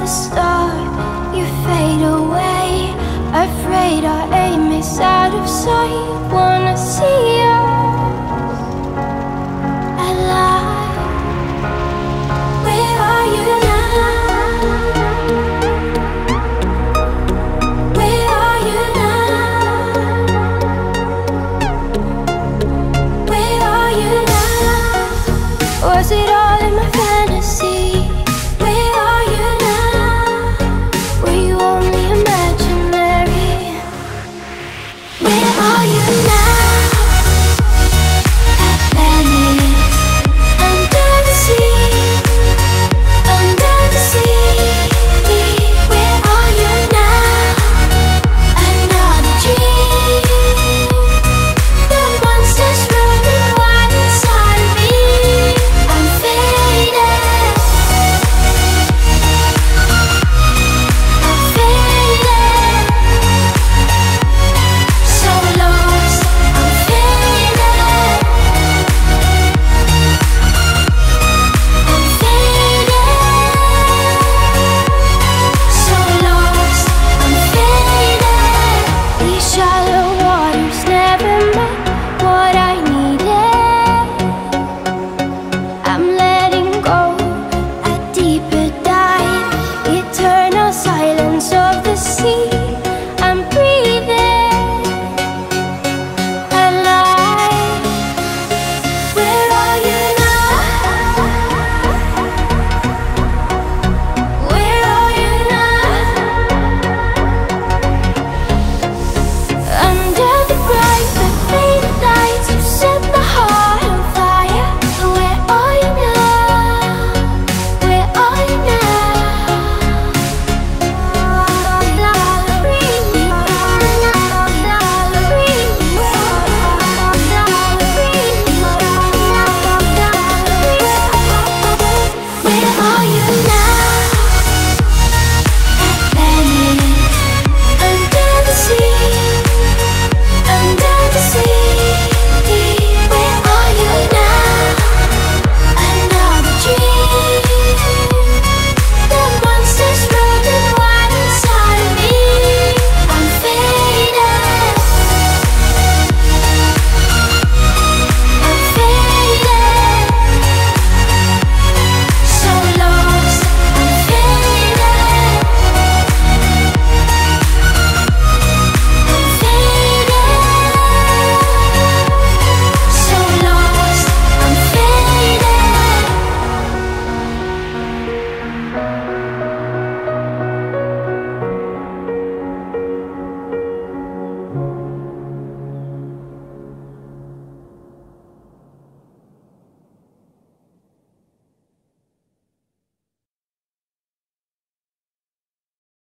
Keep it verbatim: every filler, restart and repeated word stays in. the start, you fade away. Afraid our aim is out of sight. Wanna see